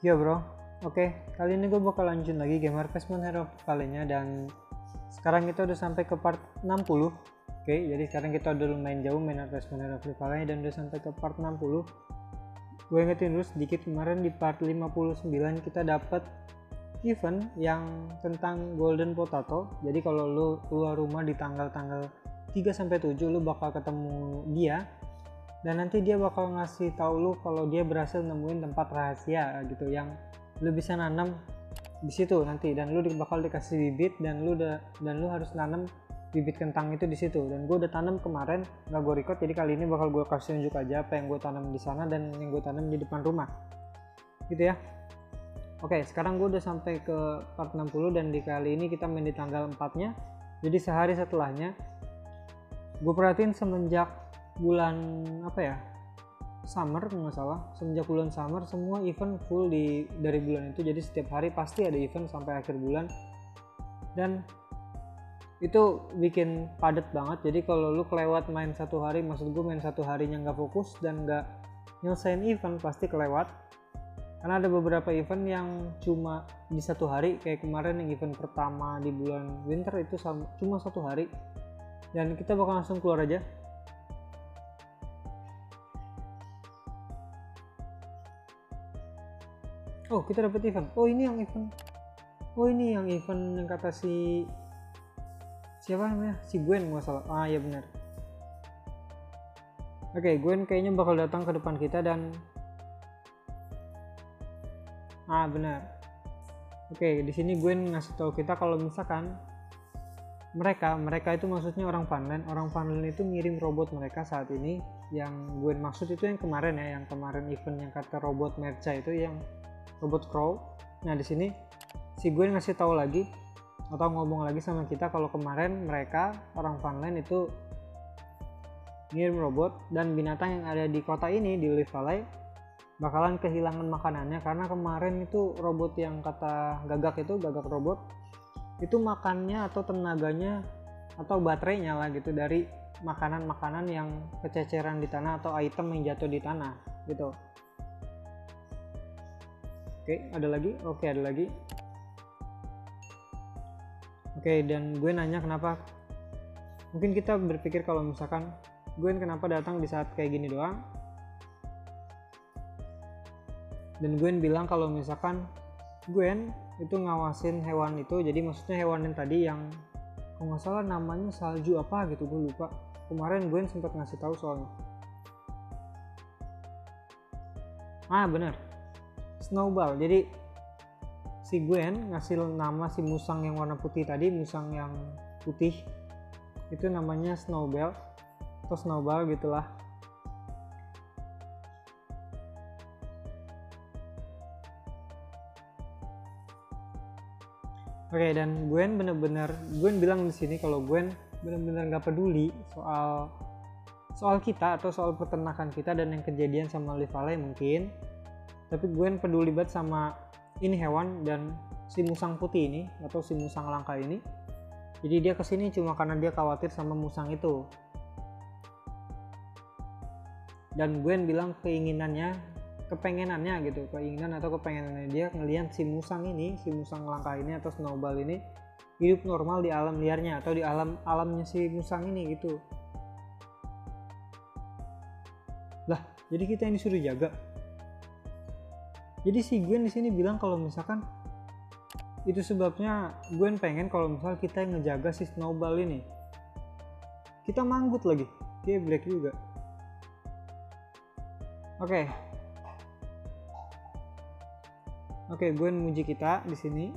Yo bro, oke, kali ini gue bakal lanjutin lagi game Harvest Moon Hero of Leaf Valley-nya, dan sekarang kita udah sampai ke part 60. Oke, jadi sekarang kita udah lumayan jauh main Harvest Moon Hero of Leaf Valley dan udah sampai ke part 60. Gue ingetin dulu sedikit, kemarin di part 59 kita dapat event yang tentang Golden Potato. Jadi kalau lo keluar rumah di tanggal-tanggal 3-7 lu bakal ketemu dia, dan nanti dia bakal ngasih tahu lu kalau dia berhasil nemuin tempat rahasia gitu yang lu bisa nanam di situ nanti, dan lu bakal dikasih bibit dan lu harus nanam bibit kentang itu di situ. Dan gue udah tanam kemarin, nggak gue record, jadi kali ini bakal gue kasih tunjuk aja apa yang gue tanam di sana dan yang gue tanam di depan rumah gitu ya. Oke, sekarang gue udah sampai ke part 60 dan di kali ini kita main di tanggal 4-nya, jadi sehari setelahnya. Gue perhatiin semenjak bulan apa ya, summer nggak salah, semenjak bulan summer semua event full dari bulan itu. Jadi setiap hari pasti ada event sampai akhir bulan, dan itu bikin padat banget. Jadi kalau lu kelewat main satu hari, maksud gue main satu harinya nggak fokus dan nggak nyelesain event, pasti kelewat. Karena ada beberapa event yang cuma di satu hari, kayak kemarin yang event pertama di bulan winter itu cuma satu hari. Dan kita bakal langsung keluar aja. Oh, kita dapat event. Oh ini yang event yang kata si siapa namanya, si Gwen nggak salah. Ah ya benar. Oke, Gwen kayaknya bakal datang ke depan kita dan ah benar. Oke, di sini Gwen ngasih tahu kita kalau misalkan mereka itu maksudnya orang panen itu ngirim robot mereka saat ini. Yang gue maksud itu yang kemarin ya, yang kemarin event yang kata robot merca itu, yang robot crow. Nah di sini si gue ngasih tahu lagi atau ngomong lagi sama kita kalau kemarin mereka orang panen itu ngirim robot, dan binatang yang ada di kota ini di Leaf Valley bakalan kehilangan makanannya karena kemarin itu robot yang kata gagak robot itu makannya atau tenaganya atau baterainya lah gitu dari makanan-makanan yang kececeran di tanah atau item yang jatuh di tanah gitu. Oke, dan gue nanya kenapa, mungkin kita berpikir kalau misalkan gue kenapa datang di saat kayak gini doang, dan gue bilang kalau misalkan Gwen itu ngawasin hewan itu, jadi maksudnya hewan yang tadi yang kalau nggak salah namanya salju apa gitu, gue lupa. Kemarin Gwen sempat ngasih tahu soalnya. Ah bener, Snowball. Jadi si Gwen ngasih nama si musang yang warna putih tadi, musang yang putih itu namanya Snowball atau Snowball gitulah. Oke, dan Gwen bilang di sini kalau Gwen bener-bener nggak peduli soal kita atau soal peternakan kita dan yang kejadian sama Leaf Valley mungkin, tapi Gwen peduli banget sama ini hewan dan si musang putih ini atau si musang langka ini. Jadi dia kesini cuma karena dia khawatir sama musang itu. Dan Gwen bilang keinginannya dia ngelihat si musang ini, si musang langka ini atau Snowball ini hidup normal di alam liarnya atau di alamnya si musang ini gitu lah. Jadi kita ini suruh jaga. Jadi si Gwen di sini bilang kalau misalkan itu sebabnya Gwen pengen kalau misal kita yang ngejaga si Snowball ini. Kita manggut lagi, dia break juga. Oke, Gwen muji kita di sini.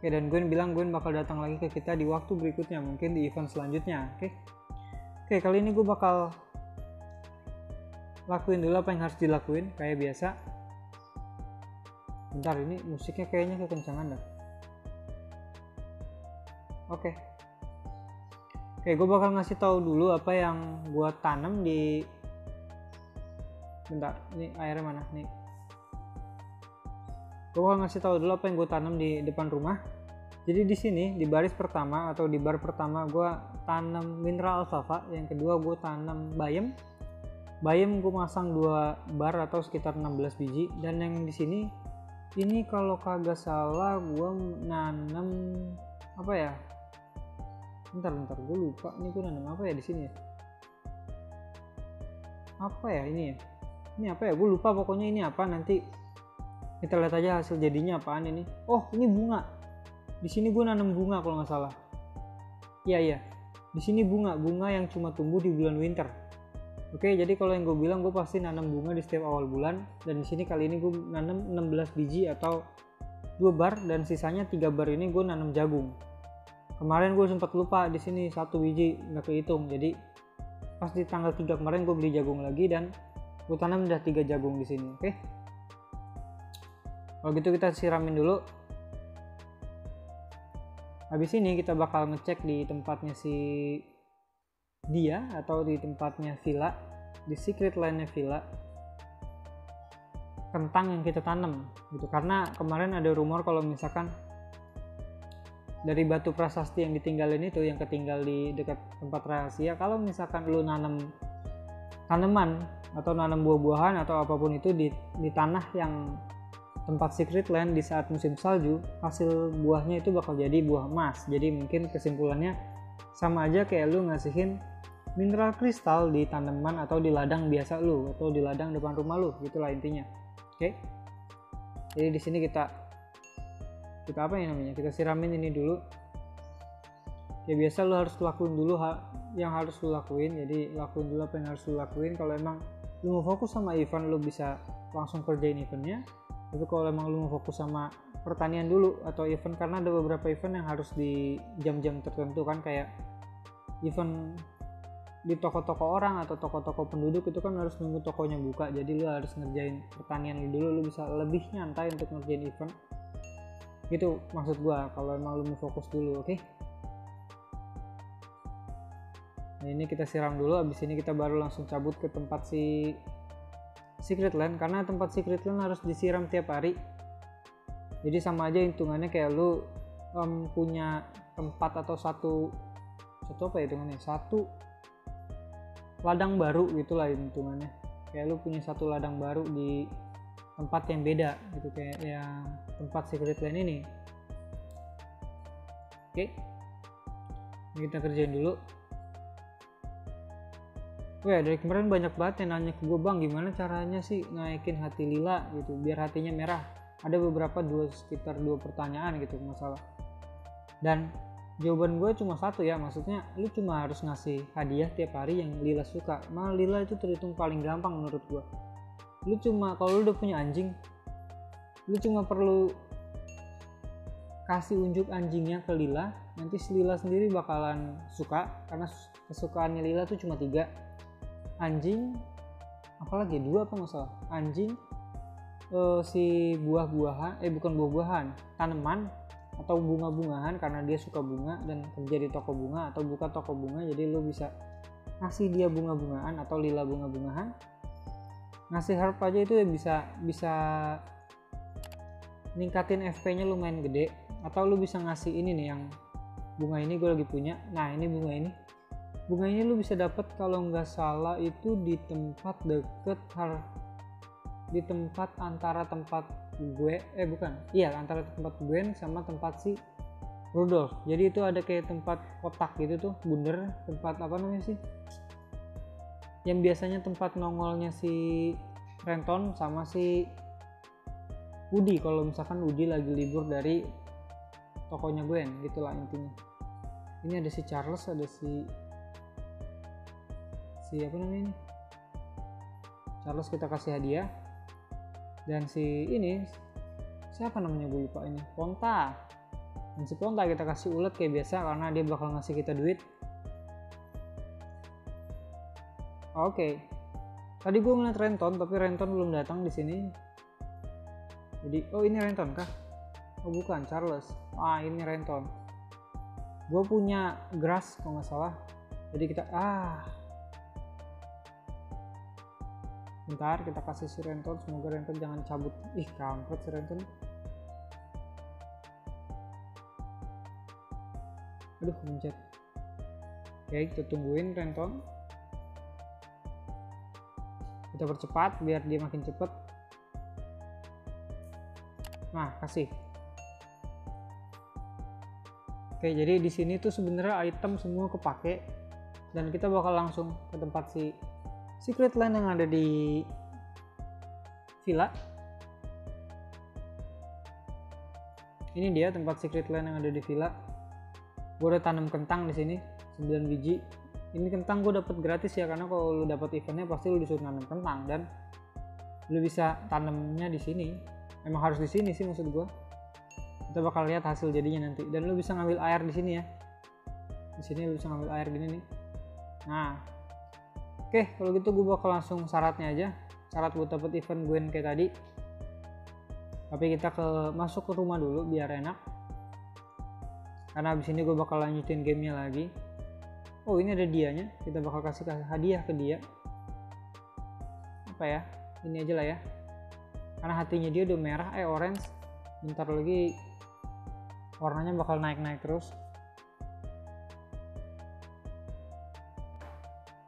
Oke, dan Gwen bilang Gwen bakal datang lagi ke kita di waktu berikutnya, mungkin di event selanjutnya. Oke, kali ini gue bakal lakuin dulu apa yang harus dilakuin kayak biasa. Bentar, ini musiknya kayaknya kekencangan dah. Oke, gue bakal ngasih tahu dulu apa yang gue tanam di. Bentar, ini airnya mana nih? Gue bakal ngasih tahu dulu apa yang gue tanam di depan rumah. Jadi di sini di baris pertama atau di bar pertama gue tanam mineral alfalfa, yang kedua gue tanam bayam, bayam gue masang 2 bar atau sekitar 16 biji. Dan yang di sini ini kalau kagak salah gue nanam apa ya, bentar gue lupa nih gue nanam apa ya di sini ya, apa ya ini apa ya, gue lupa pokoknya ini apa, nanti kita lihat aja hasil jadinya apaan ini. Oh ini bunga, di sini gue nanam bunga kalau nggak salah. Iya di sini bunga yang cuma tumbuh di bulan winter. Oke, jadi kalau yang gue bilang gue pasti nanam bunga di setiap awal bulan, dan di sini kali ini gue nanam 16 biji atau 2 bar, dan sisanya 3 bar ini gue nanam jagung. Kemarin gue sempat lupa di sini 1 biji nggak kehitung, jadi pas di tanggal 3 kemarin gue beli jagung lagi dan gue tanam udah 3 jagung di sini. Oke, kalau gitu kita siramin dulu. Habis ini kita bakal ngecek di tempatnya si dia atau di tempatnya Villa, di secret line-nya Villa, kentang yang kita tanam gitu. Karena kemarin ada rumor kalau misalkan dari batu prasasti yang ditinggalin itu, yang ketinggal di dekat tempat rahasia, kalau misalkan lu nanam tanaman atau nanam buah-buahan atau apapun itu di tanah yang tempat secret land di saat musim salju, hasil buahnya itu bakal jadi buah emas. Jadi mungkin kesimpulannya sama aja kayak lu ngasihin mineral kristal di tanaman atau di ladang biasa lu atau di ladang depan rumah lu, gitulah intinya. Oke. Jadi di sini kita apa ya namanya? Kita siramin ini dulu. Ya biasa lu harus lakuin dulu yang harus lu lakuin. Jadi lakuin dulu apa yang harus lu lakuin. Kalau emang lu mau fokus sama event, lu bisa langsung kerjain eventnya. Tapi kalau emang lu mau fokus sama pertanian dulu atau event, karena ada beberapa event yang harus di jam-jam tertentu kan, kayak event di toko-toko orang atau toko-toko penduduk itu kan harus nunggu tokonya buka, jadi lu harus ngerjain pertanian dulu, lu bisa lebih nyantai untuk ngerjain event gitu maksud gua, kalau emang lu mau fokus dulu. Oke. Nah ini kita siram dulu, abis ini kita baru langsung cabut ke tempat si secret land, karena tempat secret land harus disiram tiap hari. Jadi sama aja hitungannya kayak lu punya tempat atau satu apa ya hitungannya, satu ladang baru gitulah hitungannya, kayak lu punya satu ladang baru di tempat yang beda gitu, kayak yang tempat secret land ini. Oke, ini kita kerjain dulu. Wah, dari kemarin banyak banget yang nanya ke gue, bang gimana caranya sih naikin hati lila gitu biar hatinya merah. Ada beberapa sekitar dua pertanyaan gitu masalah, dan jawaban gue cuma satu ya, maksudnya lu cuma harus ngasih hadiah tiap hari yang lila suka. Malah lila itu terhitung paling gampang menurut gue. Lu cuma kalau lu udah punya anjing, lu cuma perlu kasih unjuk anjingnya ke lila, nanti si lila sendiri bakalan suka, karena kesukaannya lila tuh cuma 3. Anjing, apalagi 2 apa nggak salah, anjing, si buah-buahan, bukan buah-buahan, tanaman atau bunga-bungahan, karena dia suka bunga dan kerja di toko bunga atau buka toko bunga, jadi lo bisa ngasih dia bunga-bungaan atau lila bunga-bungahan. Ngasih herb aja itu ya bisa ningkatin FP-nya lumayan gede. Atau lo bisa ngasih ini nih, yang bunga ini gue lagi punya. Nah ini bunga ini. Bunga ini lu bisa dapat kalau nggak salah itu di tempat di tempat antara tempat gue antara tempat gue sama tempat si Rudolf. Jadi itu ada kayak tempat kotak gitu tuh, bundar, tempat apa namanya sih? Yang biasanya tempat nongolnya si Renton sama si Budi kalau misalkan Budi lagi libur dari tokonya gue gitulah intinya. Ini ada si Charles, ada si apa namanya ini, Charles kita kasih hadiah, dan si ini siapa namanya gue lupa ini, Ponta. Dan si Ponta kita kasih ulet kayak biasa karena dia bakal ngasih kita duit. Oke. Tadi gue ngeliat Renton tapi Renton belum datang di sini. Jadi oh ini Renton kah? Oh bukan, Charles. Ah ini Renton. Gue punya grass kalau nggak salah. Jadi kita bentar kita kasih si Renton, semoga Renton jangan cabut. Kampret si Renton. Mencet. Oke, kita tungguin Renton. kita percepat biar dia makin cepet. Nah, kasih. Oke, jadi di sini tuh sebenarnya item semua kepake, dan kita bakal langsung ke tempat si secret line yang ada di villa. Ini dia tempat secret line yang ada di villa. Gue udah tanam kentang di sini 9 biji. Ini kentang gue dapat gratis ya, karena kalau lu dapat eventnya pasti lu disuruh nanam kentang, dan lu bisa tanamnya di sini. Emang harus di sini sih maksud gue. Kita bakal lihat hasil jadinya nanti. Dan lu bisa ngambil air di sini ya. Di sini lu bisa ngambil air gini nih. Nah, oke, kalau gitu gue bakal langsung syaratnya aja. Syarat buat dapat event gue kayak tadi. Tapi kita masuk ke rumah dulu biar enak, karena abis ini gue bakal lanjutin gamenya lagi. Oh, ini ada dianya, kita bakal kasih hadiah ke dia. Apa ya, ini aja lah ya, karena hatinya dia udah merah, orange. Bentar lagi warnanya bakal naik-naik terus.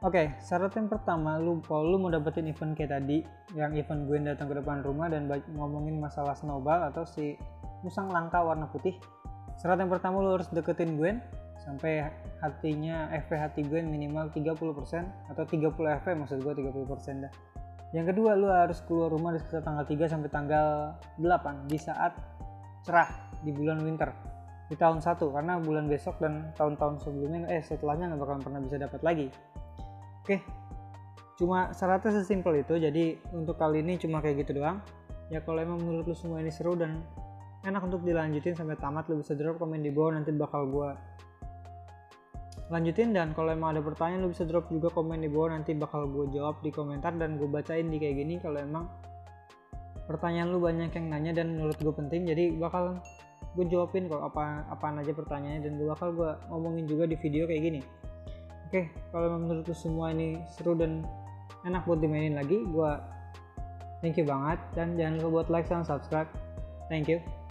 Oke, syarat yang pertama, kalau lu mau dapetin event kayak tadi, yang event gue datang ke depan rumah dan ngomongin masalah Snowball atau si musang langka warna putih. Syarat yang pertama, lu harus deketin Gwen sampai hatinya FP hati Gwen minimal 30% atau 30 FP, maksud gue 30% dah. Yang kedua, lu harus keluar rumah di sekitar tanggal 3 sampai tanggal 8 di saat cerah di bulan winter di tahun 1, karena bulan besok dan tahun-tahun sebelumnya setelahnya nggak bakal pernah bisa dapat lagi. Oke, cuma syaratnya sesimpel itu. Jadi untuk kali ini cuma kayak gitu doang. Ya kalau emang menurut lu semua ini seru dan enak untuk dilanjutin sampai tamat, lu bisa drop komen di bawah, nanti bakal gua lanjutin. Dan kalau emang ada pertanyaan, lu bisa drop juga komen di bawah, nanti bakal gua jawab di komentar dan gua bacain di kayak gini. Kalau emang pertanyaan lu banyak yang nanya dan menurut gua penting, jadi bakal gua jawabin kok apaan aja pertanyaannya, dan gua bakal ngomongin juga di video kayak gini. Oke, kalau menurut lu semua ini seru dan enak buat dimainin lagi, gue thank you banget. Dan jangan lupa buat like dan subscribe. Thank you.